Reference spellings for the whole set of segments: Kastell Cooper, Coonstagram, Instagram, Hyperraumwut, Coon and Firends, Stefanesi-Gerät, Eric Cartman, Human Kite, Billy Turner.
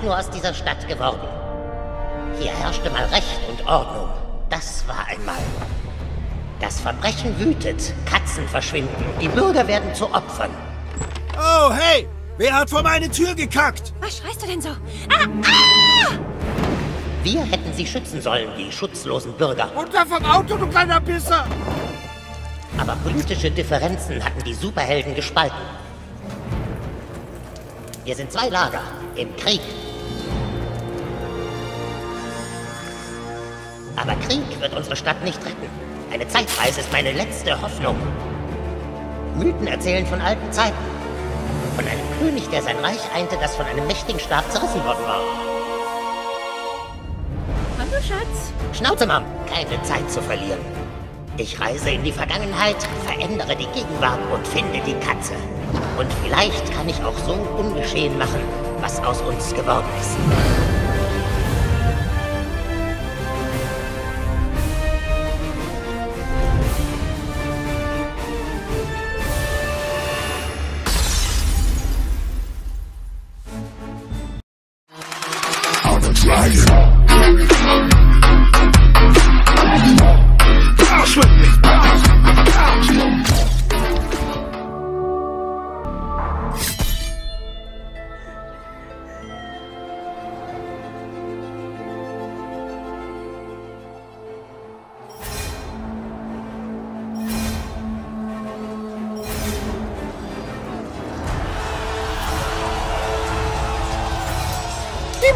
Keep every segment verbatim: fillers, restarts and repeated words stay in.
fast nur aus dieser Stadt geworden. Hier herrschte mal Recht und Ordnung. Das war einmal. Das Verbrechen wütet, Katzen verschwinden, die Bürger werden zu Opfern. Oh, hey! Wer hat vor meine Tür gekackt? Was schreist du denn so? Ah, ah! Wir hätten sie schützen sollen, die schutzlosen Bürger. Runter vom Auto, du kleiner Pisser! Aber politische Differenzen hatten die Superhelden gespalten. Wir sind zwei Lager im Krieg. Aber Krieg wird unsere Stadt nicht retten. Eine Zeitreise ist meine letzte Hoffnung. Mythen erzählen von alten Zeiten. Von einem König, der sein Reich einte, das von einem mächtigen Staat zerrissen worden war. Hallo, Schatz. Schnauze, Mom. Keine Zeit zu verlieren. Ich reise in die Vergangenheit, verändere die Gegenwart und finde die Katze. Und vielleicht kann ich auch so ungeschehen machen, was aus uns geworden ist.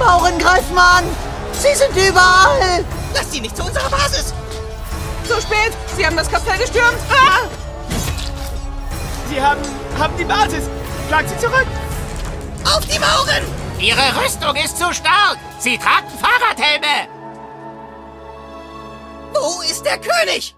Mauern greifen an! Sie sind überall! Lass sie nicht zu unserer Basis! Zu spät! Sie haben das Kapitän gestürmt! Ah! Sie haben... haben die Basis! Schlagt sie zurück! Auf die Mauern! Ihre Rüstung ist zu stark! Sie tragen Fahrradhelme! Wo ist der König?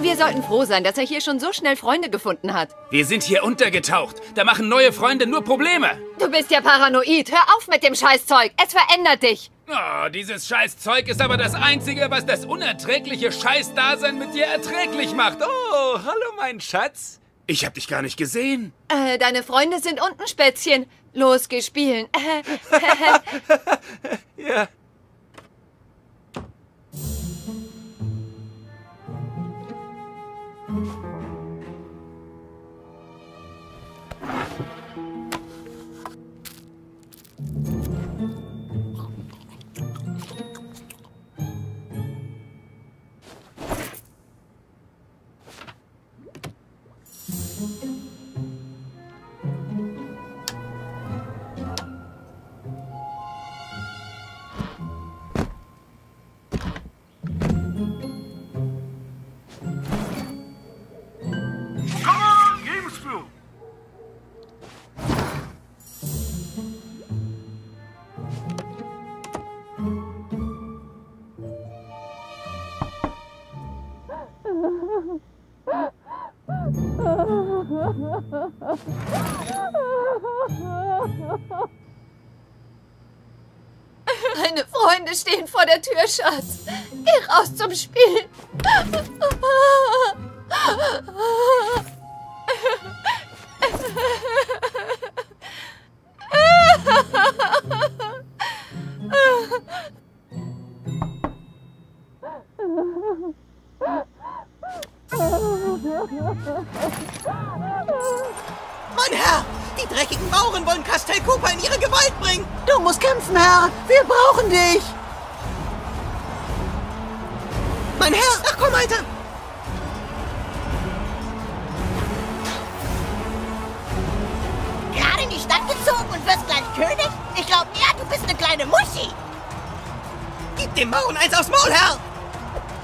Wir sollten froh sein, dass er hier schon so schnell Freunde gefunden hat. Wir sind hier untergetaucht. Da machen neue Freunde nur Probleme. Du bist ja paranoid. Hör auf mit dem Scheißzeug. Es verändert dich. Oh, dieses Scheißzeug ist aber das Einzige, was das unerträgliche Scheißdasein mit dir erträglich macht. Oh, hallo, mein Schatz. Ich hab dich gar nicht gesehen. Äh, deine Freunde sind unten, Spätzchen. Los, geh spielen. Ja. Meine Freunde stehen vor der Tür, Schatz. Geh raus zum Spielen. Mein Herr, die dreckigen Mauren wollen Kastell Cooper in ihre Gewalt bringen. Du musst kämpfen, Herr. Wir brauchen dich. Mein Herr, ach komm, Alter. Gerade in die erzogen und wirst gleich König? Ich glaube eher, du bist eine kleine Muschi. Gib dem Maul eins aufs Maul, Herr!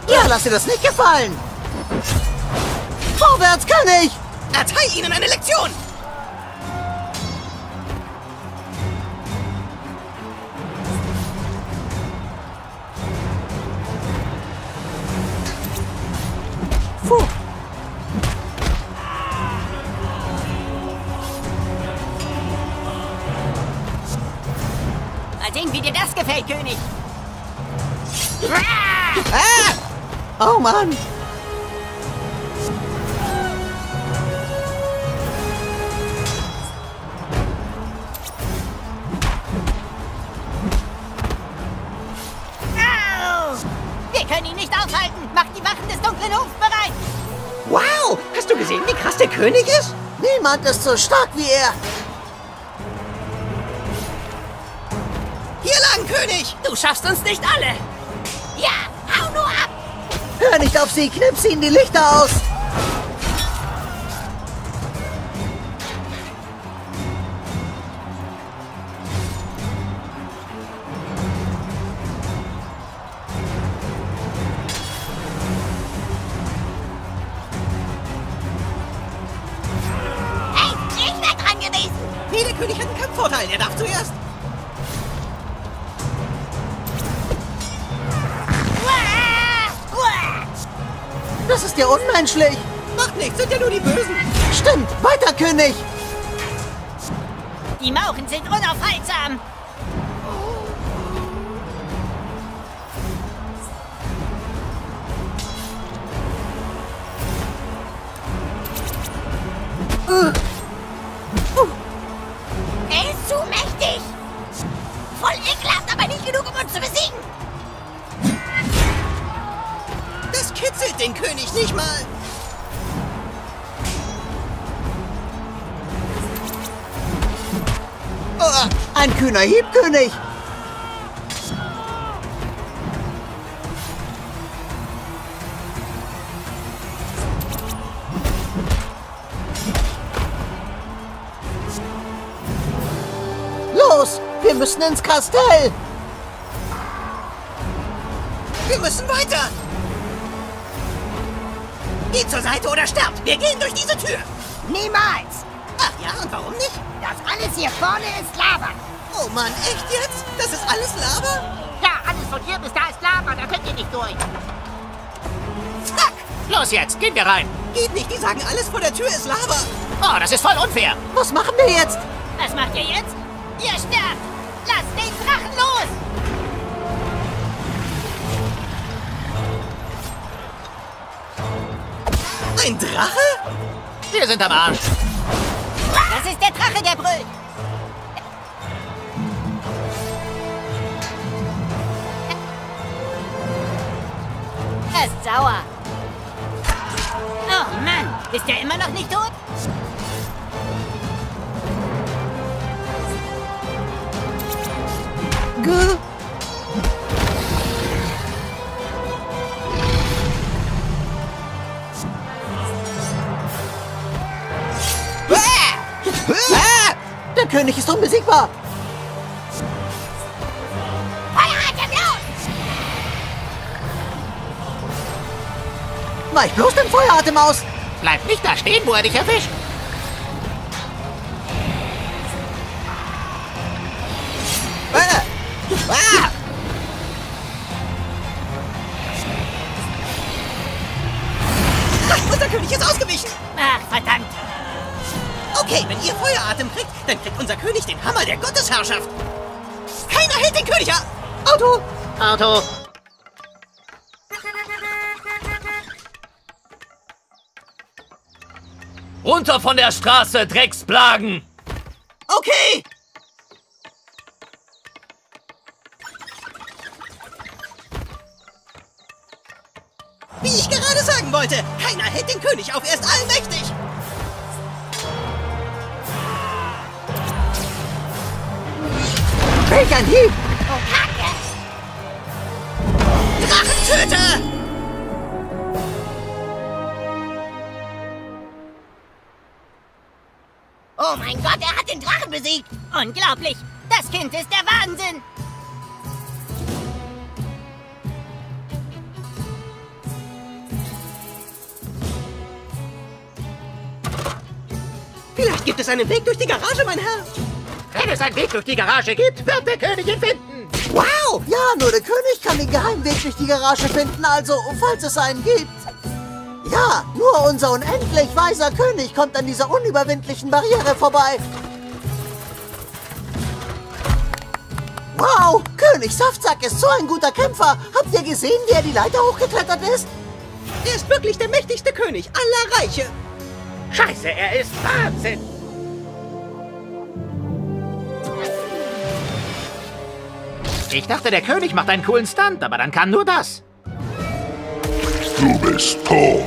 Ja, lass dir das nicht gefallen. Vorwärts kann ich! Erteil ihnen eine Lektion! Puh. Mal sehen, wie dir das gefällt, König! Ah! Oh Mann! Wie krass der König ist? Niemand ist so stark wie er. Hier lang, König! Du schaffst uns nicht alle! Ja, hau nur ab! Hör nicht auf sie, knips ihnen die Lichter aus! Er darf zuerst. Das ist ja unmenschlich. Macht nichts, sind ja nur die Bösen. Stimmt, weiter, König. Die Mauchen sind unaufhaltsam. Uh. Den König nicht mal. Oh, ein kühner Hieb, König. Los, wir müssen ins Kastell. Wir müssen weiter. Geht zur Seite oder sterbt! Wir gehen durch diese Tür! Niemals! Ach ja, und warum nicht? Das alles hier vorne ist Lava! Oh Mann, echt jetzt? Das ist alles Lava? Ja, alles von hier bis da ist Lava, da könnt ihr nicht durch! Zack! Los jetzt, gehen wir rein! Geht nicht, die sagen, alles vor der Tür ist Lava! Oh, das ist voll unfair! Was machen wir jetzt? Was macht ihr jetzt? Ihr sterbt! Lasst den Drachen los! Ein Drache? Wir sind am Arsch. Das ist der Drache, der brüllt. Er ist sauer. Oh Mann, ist er immer noch nicht tot? Gah. Der König ist unbesiegbar! Feuer an dem Blut! Weich bloß den Feueratem aus! Bleib nicht da stehen, wo er dich erwischt! Ah. Ah. Ach, unser König ist ausgewichen! Ach, verdammt! Okay, wenn ihr Feueratem kriegt, dann kriegt unser König den Hammer der Gottesherrschaft. Keiner hält den König ab! Auto! Auto! Runter von der Straße, Drecksplagen! Okay! Wie ich gerade sagen wollte, keiner hält den König auf, er ist allmächtig! Welch ein Hieb! Oh, Kacke! Drachentöter! Oh mein Gott, er hat den Drachen besiegt! Unglaublich! Das Kind ist der Wahnsinn! Vielleicht gibt es einen Weg durch die Garage, mein Herr! Wenn es einen Weg durch die Garage gibt, wird der König ihn finden! Wow! Ja, nur der König kann den Geheimweg durch die Garage finden, also, falls es einen gibt. Ja, nur unser unendlich weiser König kommt an dieser unüberwindlichen Barriere vorbei. Wow, König Saftsack ist so ein guter Kämpfer. Habt ihr gesehen, wie er die Leiter hochgeklettert ist? Er ist wirklich der mächtigste König aller Reiche. Scheiße, er ist Wahnsinn. Ich dachte, der König macht einen coolen Stunt, aber dann kam nur das. Du bist tot.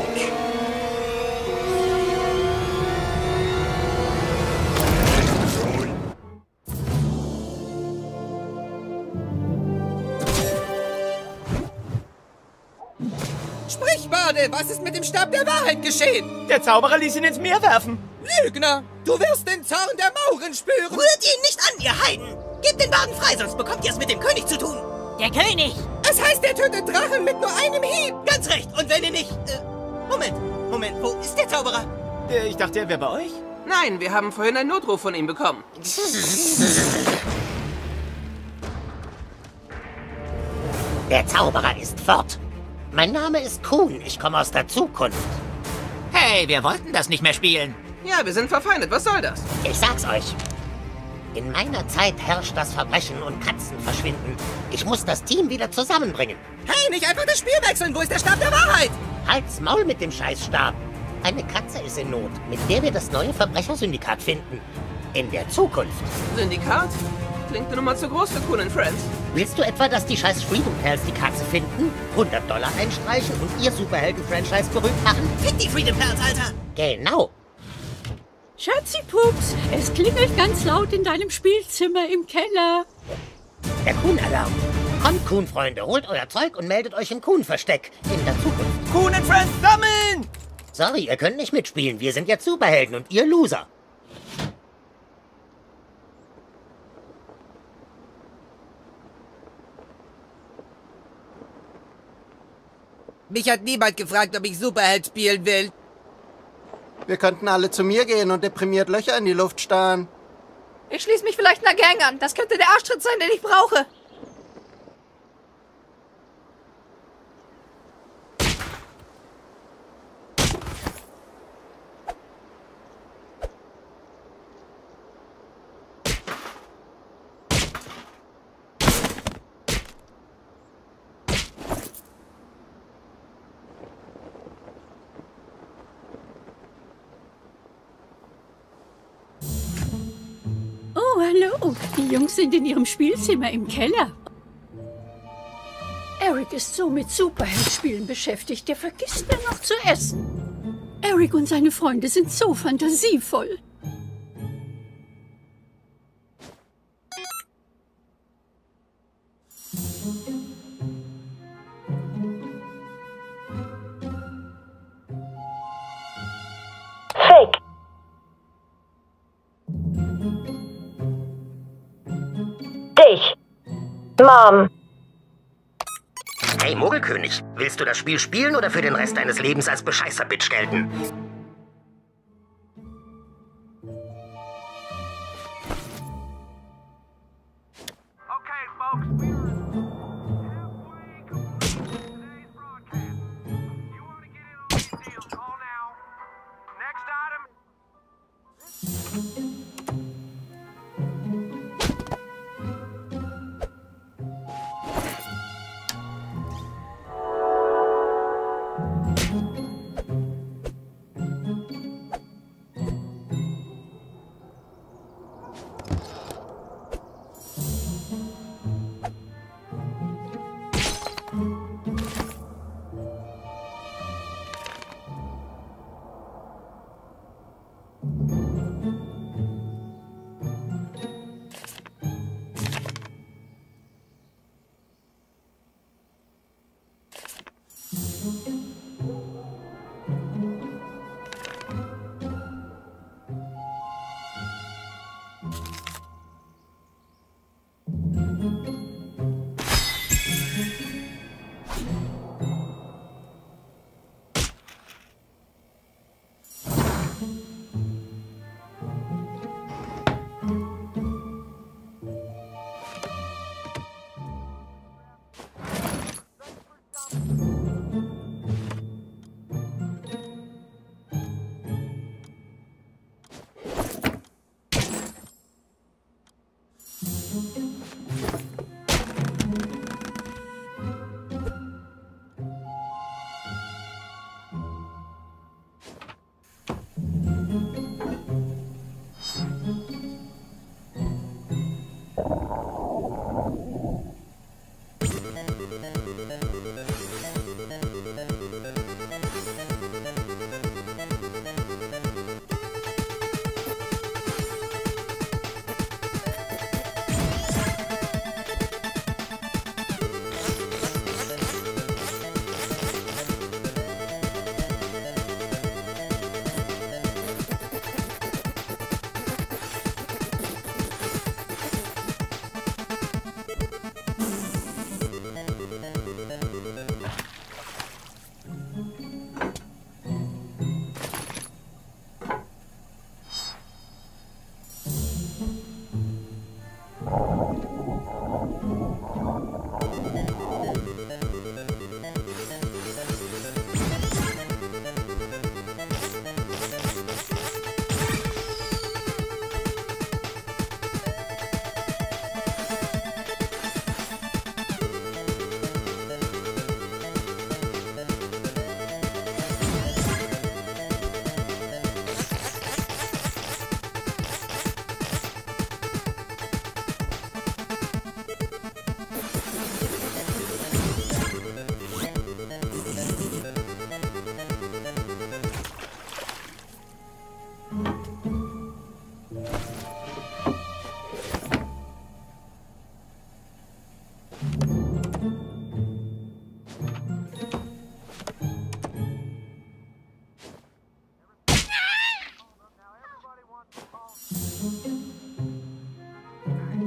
Sprich, Bade, was ist mit dem Stab der Wahrheit geschehen? Der Zauberer ließ ihn ins Meer werfen. Lügner, du wirst den Zorn der Mauren spüren. Rührt ihn nicht an, ihr Heiden. Gebt den Baden frei, sonst bekommt ihr es mit dem König zu tun. Der König! Das heißt, er tötet Drachen mit nur einem Hieb! Ganz recht! Und wenn ihr nicht... Äh, Moment, Moment, wo ist der Zauberer? Ich dachte, er wäre bei euch. Nein, wir haben vorhin einen Notruf von ihm bekommen. Der Zauberer ist fort. Mein Name ist Coon, ich komme aus der Zukunft. Hey, wir wollten das nicht mehr spielen. Ja, wir sind verfeindet, was soll das? Ich sag's euch. In meiner Zeit herrscht das Verbrechen und Katzen verschwinden. Ich muss das Team wieder zusammenbringen. Hey, nicht einfach das Spiel wechseln! Wo ist der Stab der Wahrheit? Halt's Maul mit dem Scheißstab! Eine Katze ist in Not, mit der wir das neue Verbrechersyndikat finden. In der Zukunft. Syndikat? Klingt eine Nummer zu groß für Coon and Friends. Willst du etwa, dass die scheiß Freedom Pals die Katze finden, hundert Dollar einstreichen und ihr Superhelden-Franchise berühmt machen? Fick die Freedom Pals, Alter! Genau! Schatzipups, es klingelt ganz laut in deinem Spielzimmer im Keller. Der Coon-Alarm. Kommt, Coon-Freunde, holt euer Zeug und meldet euch im Coon-Versteck. In der Zukunft. Coon and Friends sammeln! Sorry, ihr könnt nicht mitspielen. Wir sind jetzt Superhelden und ihr Loser. Mich hat niemand gefragt, ob ich Superheld spielen will. Wir könnten alle zu mir gehen und deprimiert Löcher in die Luft starren. Ich schließe mich vielleicht einer Gang an. Das könnte der Arschtritt sein, den ich brauche. Hallo, die Jungs sind in ihrem Spielzimmer im Keller. Eric ist so mit Superheldspielen beschäftigt, der vergisst nur noch zu essen. Eric und seine Freunde sind so fantasievoll. Mom. Hey, Mogelkönig, willst du das Spiel spielen oder für den Rest deines Lebens als Bescheißer-Bitch gelten? Okay, folks, we're halfway completed today's broadcast. You want to get in on these deals, call now. Next item.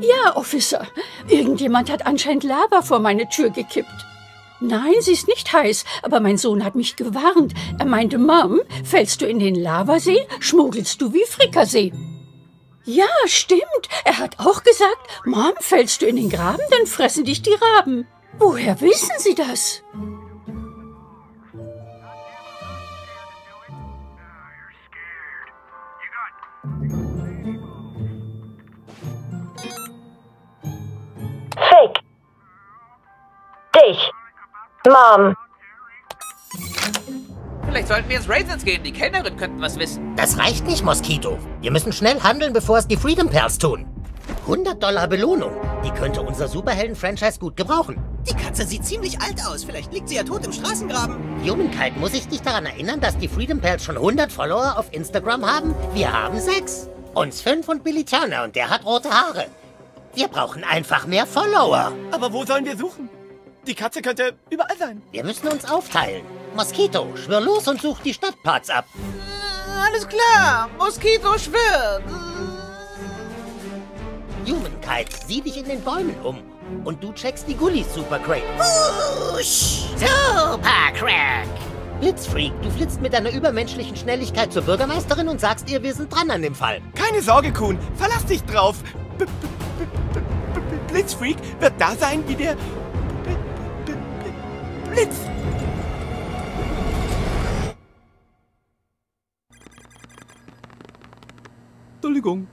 Ja, Officer. Irgendjemand hat anscheinend Lava vor meine Tür gekippt. Nein, sie ist nicht heiß, aber mein Sohn hat mich gewarnt. Er meinte, Mom, fällst du in den Lavasee, schmuggelst du wie Frikassee. Ja, stimmt. Er hat auch gesagt, Mom, fällst du in den Graben, dann fressen dich die Raben. Woher wissen Sie das? Fick dich, Mom. Vielleicht sollten wir ins Raisins gehen. Die Kellnerin könnten was wissen. Das reicht nicht, Moskito. Wir müssen schnell handeln, bevor es die Freedom Pearls tun. hundert Dollar Belohnung. Die könnte unser Superhelden-Franchise gut gebrauchen. Die Katze sieht ziemlich alt aus. Vielleicht liegt sie ja tot im Straßengraben. Human Kite, muss ich dich daran erinnern, dass die Freedom Pearls schon hundert Follower auf Instagram haben? Wir haben sechs. Uns fünf und Billy Turner, und der hat rote Haare. Wir brauchen einfach mehr Follower. Aber wo sollen wir suchen? Die Katze könnte überall sein. Wir müssen uns aufteilen. Moskito, schwirr los und such die Stadtparts ab. Äh, alles klar. Moskito schwirrt. Human Kite, sieh dich in den Bäumen um. Und du checkst die Gullis, Super Crack. Wusch! Super Crack! Blitzfreak, du flitzt mit deiner übermenschlichen Schnelligkeit zur Bürgermeisterin und sagst ihr, wir sind dran an dem Fall. Keine Sorge, Kuhn. Verlass dich drauf. B Blitzfreak wird da sein wie der B B Blitz. Entschuldigung.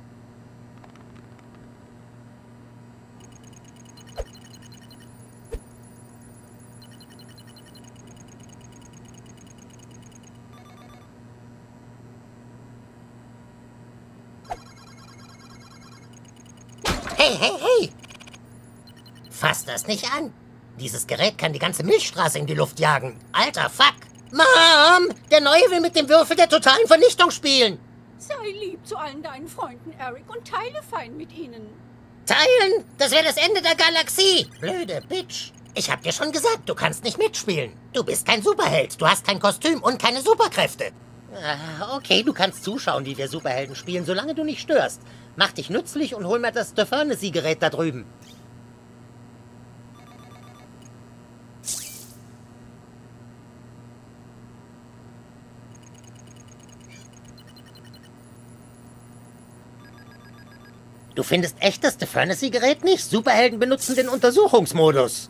Hey, hey, hey! Fass das nicht an. Dieses Gerät kann die ganze Milchstraße in die Luft jagen. Alter, fuck! Mom! Der Neue will mit dem Würfel der totalen Vernichtung spielen! Sei lieb zu allen deinen Freunden, Eric, und teile fein mit ihnen. Teilen? Das wäre das Ende der Galaxie! Blöde Bitch! Ich hab dir schon gesagt, du kannst nicht mitspielen. Du bist kein Superheld, du hast kein Kostüm und keine Superkräfte. Okay, du kannst zuschauen, wie wir Superhelden spielen, solange du nicht störst. Mach dich nützlich und hol mir das Stefanesi-Gerät da drüben. Du findest echt das Stefanesi-Gerät nicht? Superhelden benutzen den Untersuchungsmodus.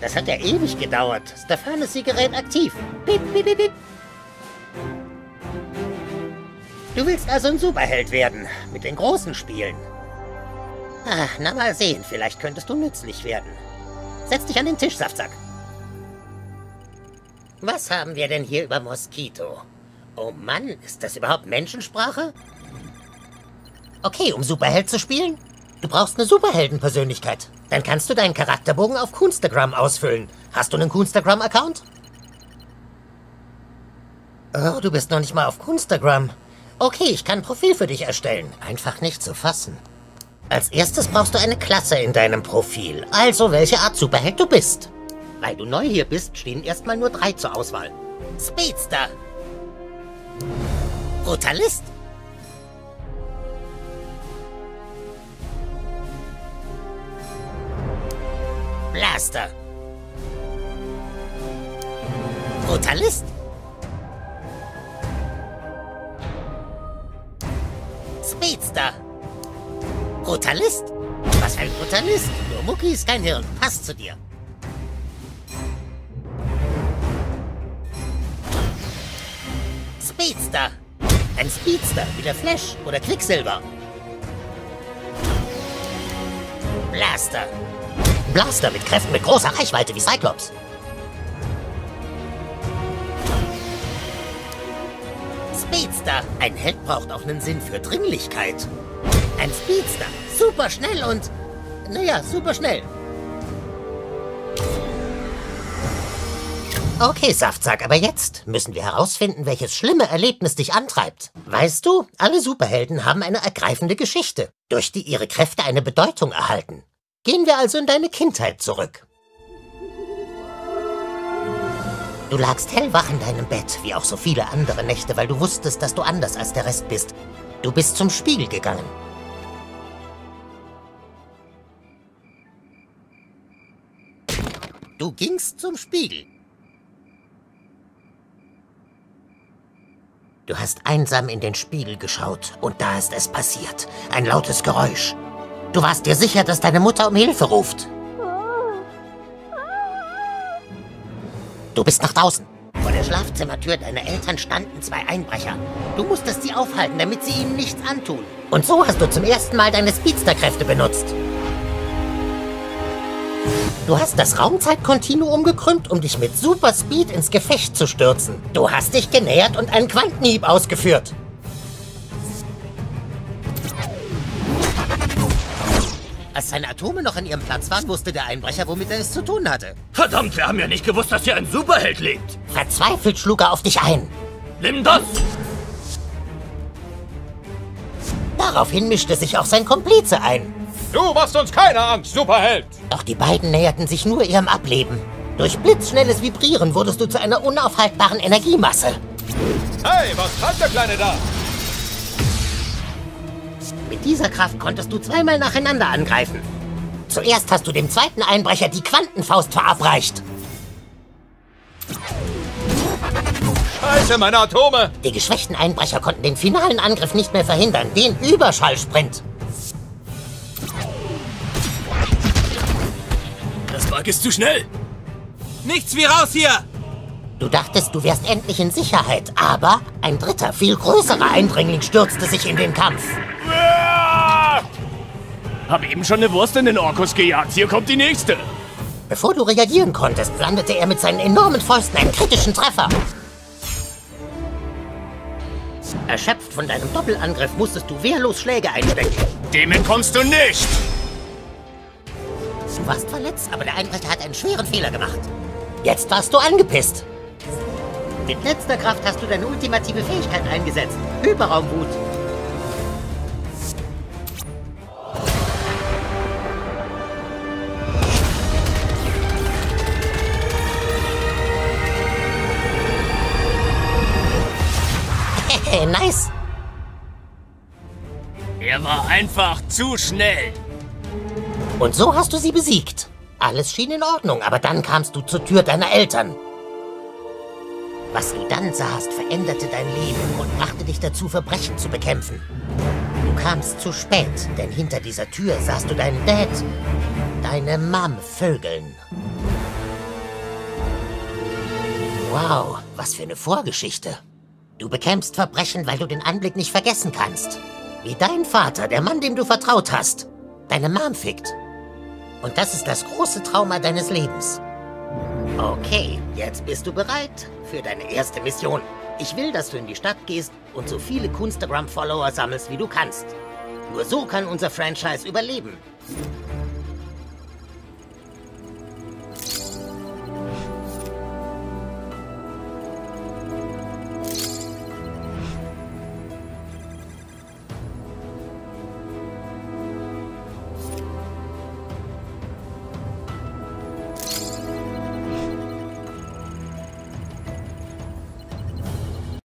Das hat ja ewig gedauert. Stefanesi-Gerät aktiv. Bip, bip, bip, bip. Du willst also ein Superheld werden. Mit den großen Spielen. Ach, na mal sehen. Vielleicht könntest du nützlich werden. Setz dich an den Tisch, Saftsack. Was haben wir denn hier über Moskito? Oh Mann, ist das überhaupt Menschensprache? Okay, um Superheld zu spielen? Du brauchst eine Superheldenpersönlichkeit. Dann kannst du deinen Charakterbogen auf Coonstagram ausfüllen. Hast du einen Coonstagram-Account? Oh, du bist noch nicht mal auf Coonstagram. Okay, ich kann ein Profil für dich erstellen. Einfach nicht zu fassen. Als erstes brauchst du eine Klasse in deinem Profil. Also, welche Art Superheld du bist. Weil du neu hier bist, stehen erstmal nur drei zur Auswahl. Speedster. Brutalist. Blaster. Brutalist. Speedster. Brutalist. Was für ein Brutalist? Nur Mucki ist kein Hirn. Passt zu dir. Speedster. Ein Speedster wie der Flash oder Quicksilver. Blaster. Blaster mit Kräften mit großer Reichweite wie Cyclops. Speedster. Ein Held braucht auch einen Sinn für Dringlichkeit. Ein Speedster. Super schnell und... Naja, super schnell. Okay, Saftsack, aber jetzt müssen wir herausfinden, welches schlimme Erlebnis dich antreibt. Weißt du, alle Superhelden haben eine ergreifende Geschichte, durch die ihre Kräfte eine Bedeutung erhalten. Gehen wir also in deine Kindheit zurück. Du lagst hellwach in deinem Bett, wie auch so viele andere Nächte, weil du wusstest, dass du anders als der Rest bist. Du bist zum Spiegel gegangen. Du gingst zum Spiegel. Du hast einsam in den Spiegel geschaut und da ist es passiert. Ein lautes Geräusch. Du warst dir sicher, dass deine Mutter um Hilfe ruft. Du bist nach draußen. Vor der Schlafzimmertür deiner Eltern standen zwei Einbrecher. Du musstest sie aufhalten, damit sie ihnen nichts antun. Und so hast du zum ersten Mal deine Speedster-Kräfte benutzt. Du hast das Raumzeitkontinuum gekrümmt, um dich mit Superspeed ins Gefecht zu stürzen. Du hast dich genähert und einen Quantenhieb ausgeführt. Als seine Atome noch an ihrem Platz waren, wusste der Einbrecher, womit er es zu tun hatte. Verdammt, wir haben ja nicht gewusst, dass hier ein Superheld lebt. Verzweifelt schlug er auf dich ein. Nimm das! Daraufhin mischte sich auch sein Komplize ein. Du machst uns keine Angst, Superheld! Doch die beiden näherten sich nur ihrem Ableben. Durch blitzschnelles Vibrieren wurdest du zu einer unaufhaltbaren Energiemasse. Hey, was treibt der Kleine da? Mit dieser Kraft konntest du zweimal nacheinander angreifen. Zuerst hast du dem zweiten Einbrecher die Quantenfaust verabreicht. Scheiße, meine Atome! Die geschwächten Einbrecher konnten den finalen Angriff nicht mehr verhindern, den Überschallsprint. Mark ist zu schnell. Nichts wie raus hier. Du dachtest, du wärst endlich in Sicherheit, aber ein dritter, viel größerer Eindringling stürzte sich in den Kampf. Ja! Hab eben schon eine Wurst in den Orkus gejagt. Hier kommt die nächste. Bevor du reagieren konntest, landete er mit seinen enormen Fäusten einen kritischen Treffer. Erschöpft von deinem Doppelangriff musstest du wehrlos Schläge einstecken. Dem entkommst du nicht. Du warst verletzt, aber der Einbrecher hat einen schweren Fehler gemacht. Jetzt warst du angepisst. Mit letzter Kraft hast du deine ultimative Fähigkeit eingesetzt. Hyperraumwut. Nice. Er war einfach zu schnell. Und so hast du sie besiegt. Alles schien in Ordnung, aber dann kamst du zur Tür deiner Eltern. Was du dann sahst, veränderte dein Leben und brachte dich dazu, Verbrechen zu bekämpfen. Du kamst zu spät, denn hinter dieser Tür sahst du deinen Dad, deine Mom vögeln. Wow, was für eine Vorgeschichte. Du bekämpfst Verbrechen, weil du den Anblick nicht vergessen kannst. Wie dein Vater, der Mann, dem du vertraut hast, deine Mom fickt. Und das ist das große Trauma deines Lebens. Okay, jetzt bist du bereit für deine erste Mission. Ich will, dass du in die Stadt gehst und so viele Coonstagram-Follower sammelst, wie du kannst. Nur so kann unser Franchise überleben.